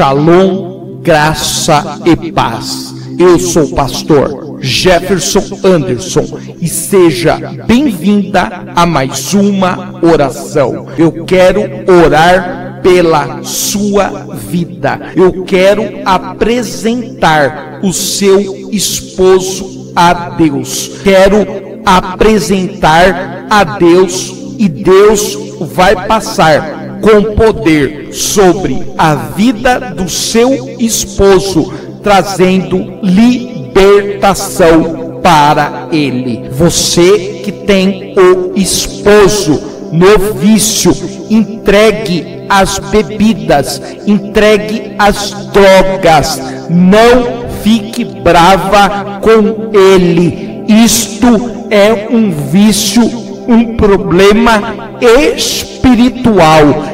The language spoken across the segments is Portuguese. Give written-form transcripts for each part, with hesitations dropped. Shalom, graça e paz. Eu sou o pastor Jefferson Anderson e seja bem-vinda a mais uma oração. Eu quero orar pela sua vida. Eu quero apresentar o seu esposo a Deus. Quero apresentar a Deus e Deus vai passar com poder sobre a vida do seu esposo, trazendo libertação para ele. Você que tem o esposo no vício, entregue as bebidas, entregue as drogas, não fique brava com ele. Isto é um vício, um problema espiritual.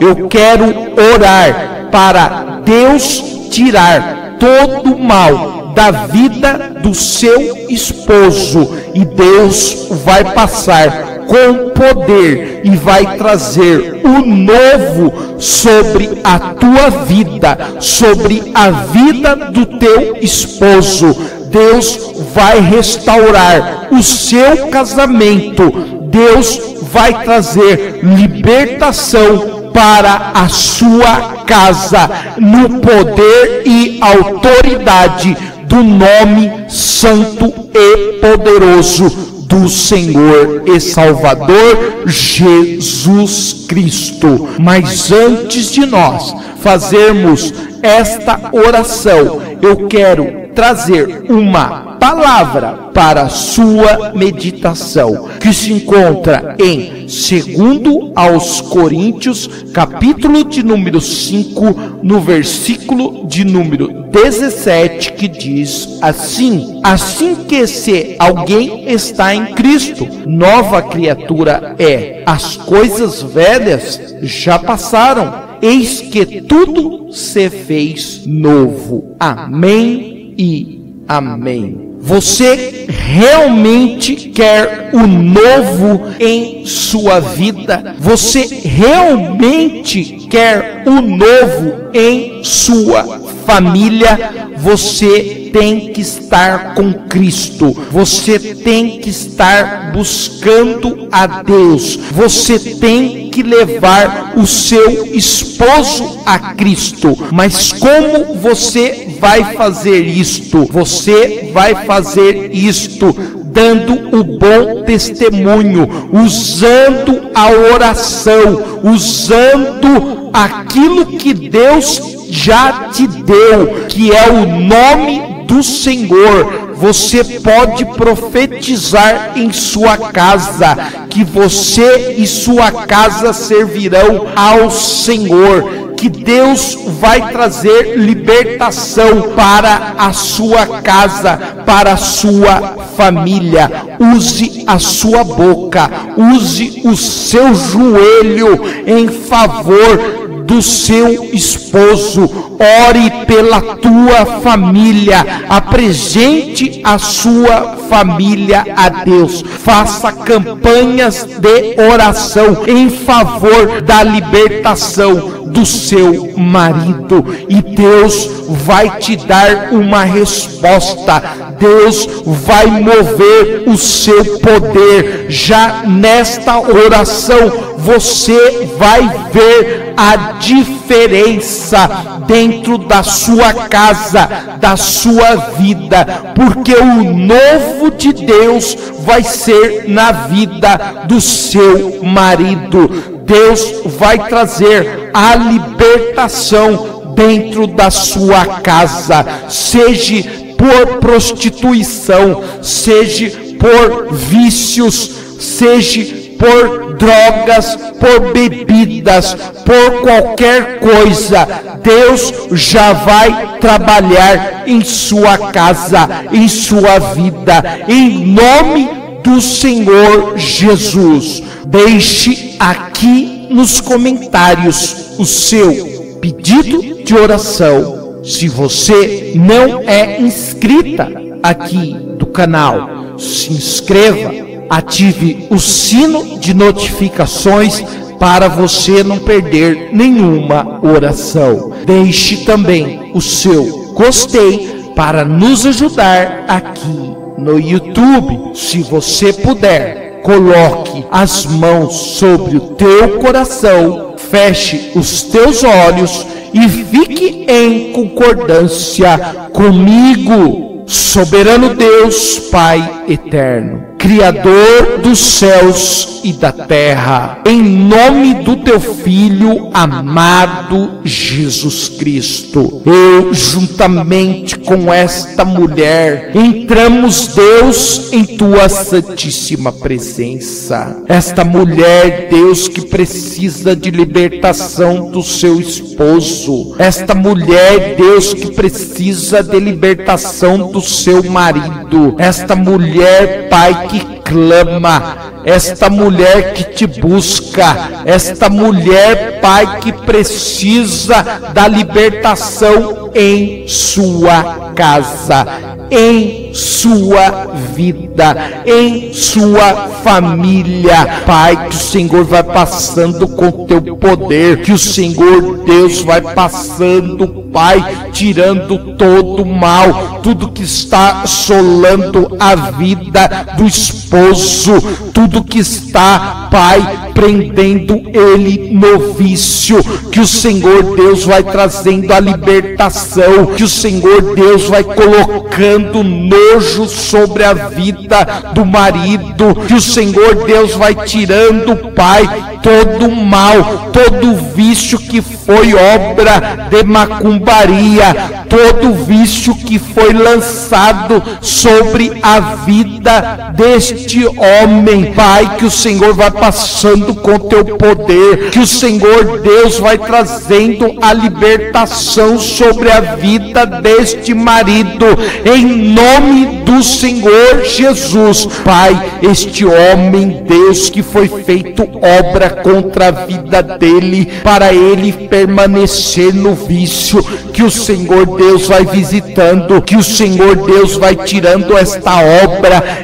Eu quero orar para Deus tirar todo o mal da vida do seu esposo e Deus vai passar com poder e vai trazer o novo sobre a tua vida, sobre a vida do teu esposo. Deus vai restaurar o seu casamento. Deus vai trazer libertação para a sua casa, no poder e autoridade do nome santo e poderoso do Senhor e Salvador Jesus Cristo. Mas antes de nós fazermos esta oração, eu quero trazer uma palavra para sua meditação, que se encontra em 2 aos Coríntios, capítulo de número 5, no versículo de número 17, que diz assim: assim que se alguém está em Cristo, nova criatura é, as coisas velhas já passaram, eis que tudo se fez novo. Amém e amém. Você realmente quer o novo em sua vida? Você realmente quer o novo em sua família? Você tem que estar com Cristo. Você tem que estar buscando a Deus. Você tem que levar o seu esposo a Cristo. Mas como você vai fazer isto? Você vai fazer isto dando o bom testemunho, usando a oração, usando aquilo que Deus já te deu, que é o nome do Senhor. Você pode profetizar em sua casa, que você e sua casa servirão ao Senhor, que Deus vai trazer libertação para a sua casa, para a sua família. Use a sua boca, use o seu joelho em favor do seu esposo. Ore pela tua família, apresente a sua família a Deus, faça campanhas de oração em favor da libertação do seu marido e Deus vai te dar uma resposta. Deus vai mover o seu poder. Já nesta oração você vai ver a diferença dentro da sua casa, da sua vida, porque o novo de Deus vai ser na vida do seu marido. Deus vai trazer a libertação dentro da sua casa, seja por prostituição, seja por vícios, seja por drogas, por bebidas, por qualquer coisa. Deus já vai trabalhar em sua casa, em sua vida, em nome do Senhor Jesus. Deixe aqui nos comentários o seu pedido de oração. Se você não é inscrita aqui do canal, se inscreva. Ative o sino de notificações para você não perder nenhuma oração. Deixe também o seu gostei para nos ajudar aqui no YouTube. Se você puder, coloque as mãos sobre o teu coração, feche os teus olhos e fique em concordância comigo. Soberano Deus, Pai eterno, Criador dos céus e da terra, em nome do teu Filho amado Jesus Cristo, eu juntamente com esta mulher entramos, Deus, em tua santíssima presença. Esta mulher, Deus, que precisa de libertação do seu esposo, esta mulher, Deus, que precisa de libertação do seu marido, esta mulher, Pai, que clama, esta mulher que te busca, esta mulher, Pai, que precisa da libertação em sua casa, em sua vida, em sua família. Pai, que o Senhor vai passando com o teu poder, que o Senhor, Deus, vai passando, Pai, tirando todo o mal, tudo que está assolando a vida do esposo, tudo que está, Pai, prendendo ele no vício, que o Senhor, Deus, vai trazendo a libertação, que o Senhor, Deus, vai colocando nojo sobre a vida do marido, que o Senhor, Deus, vai tirando, Pai, todo o mal, todo o vício que foi obra de macumbaria, todo o vício que foi lançado sobre a vida deste homem. Pai, que o Senhor vai passando com teu poder, que o Senhor, Deus, vai trazendo a libertação sobre a vida deste marido, em nome do Senhor Jesus. Pai, este homem, Deus, que foi feito obra contra a vida dele, para ele permanecer no vício, que o Senhor, Deus, vai visitando, que o Senhor, Deus, vai tirando esta obra,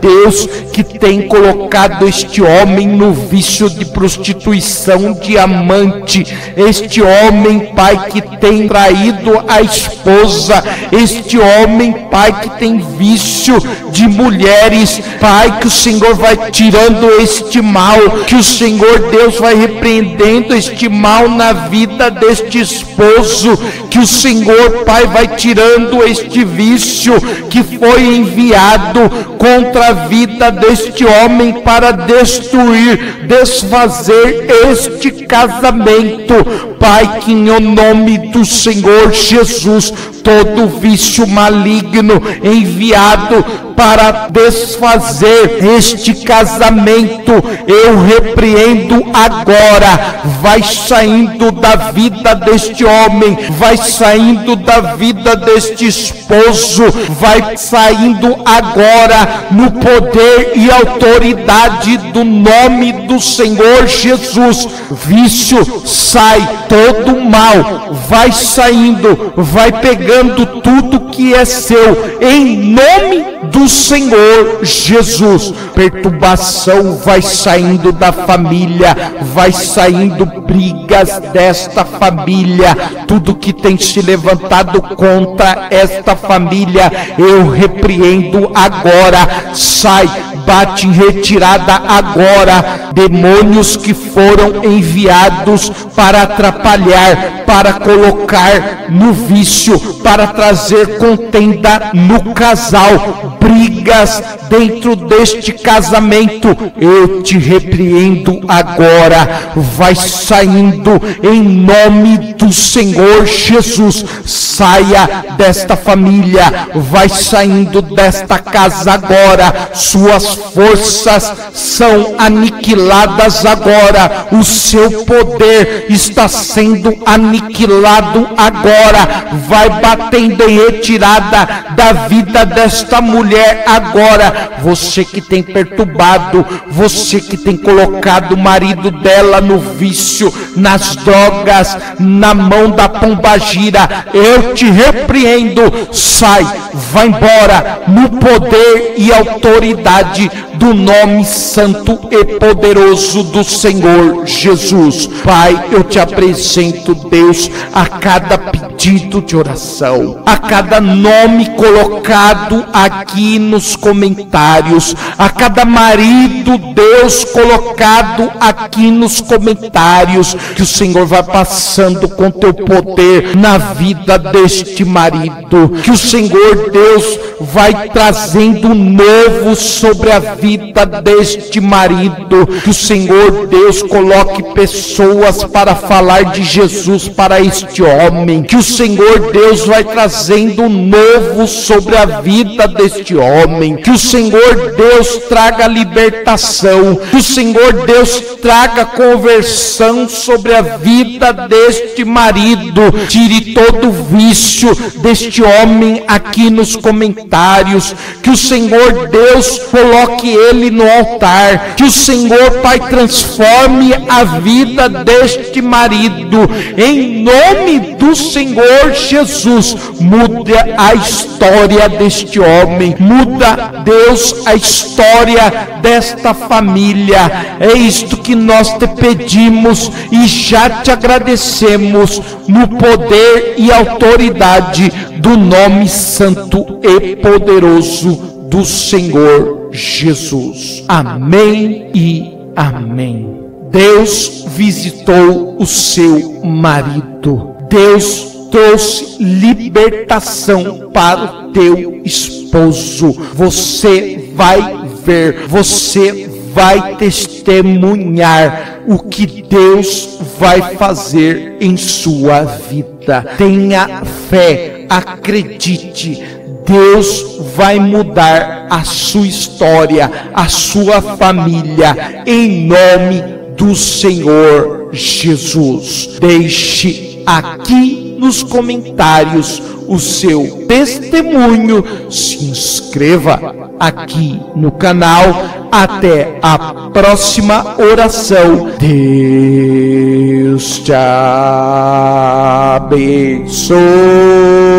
Deus, que tem colocado este homem no vício de prostituição, de amante, este homem, Pai, que tem traído a esposa, este homem, Pai, que tem vício de mulheres. Pai, que o Senhor vai tirando este mal, que o Senhor, Deus, vai repreendendo este mal na vida deste esposo, que o Senhor, Pai, vai tirando este vício que foi enviado contra a vida deste homem para destruir, desfazer este casamento. Pai, que em nome do Senhor Jesus, todo vício maligno enviado para desfazer este casamento, eu repreendo agora. Vai saindo da vida deste homem, vai saindo da vida deste esposo, vai saindo agora no poder e autoridade do nome do Senhor Jesus. Vício, sai todo mal, vai saindo, vai pegando tudo que é seu, em nome do Senhor Jesus. Perturbação vai saindo da família, vai saindo brigas desta família, tudo que tem se levantado contra esta família, eu repreendo agora. Sai, bate em retirada agora. Demônios que foram enviados para atrapalhar, para colocar no vício, para trazer contenda no casal, brigas dentro deste casamento, eu te repreendo agora. Vai saindo em nome do Senhor Jesus. Saia desta família, vai saindo desta casa agora. Suas forças são aniquiladas agora, o seu poder está sendo aniquilado agora. Vai batendo em retirada da vida desta mulher agora. Você que tem perturbado, você que tem colocado o marido dela no vício, nas drogas, na mão da pombagira, eu te repreendo. Sai, vai embora no poder e autoridade do nome santo e poderoso do Senhor Jesus. Pai, eu te apresento, Deus, a cada pedido de oração, a cada nome colocado aqui nos comentários, a cada marido, Deus, colocado aqui nos comentários, que o Senhor vai passando com teu poder na vida deste marido, que o Senhor, Deus, vai trazendo novo sobre a vida deste marido, que o Senhor, Deus, coloque pessoas para falar de Jesus para este homem, que o Senhor, Deus, vai trazendo novo sobre a vida deste homem, que o Senhor, Deus, traga libertação, que o Senhor, Deus, traga conversão sobre a vida deste marido, tire todo o vício deste homem aqui nos comentários, que o Senhor, Deus, coloque ele no altar, que o Senhor, Pai, transforme a vida deste marido, em nome do Senhor Jesus. Muda a história deste homem, muda, Deus, a história desta família. É isto que nós te pedimos e já te agradecemos, no poder e autoridade do nome santo e poderoso do Senhor Jesus. Amém e amém. Deus visitou o seu marido. Deus trouxe libertação para o teu esposo. Você vai ver, você vai testemunhar o que Deus vai fazer em sua vida. Tenha fé, acredite. Deus vai mudar a sua história, a sua família, em nome do Senhor Jesus. Deixe aqui nos comentários o seu testemunho, se inscreva aqui no canal. Até a próxima oração. Deus te abençoe.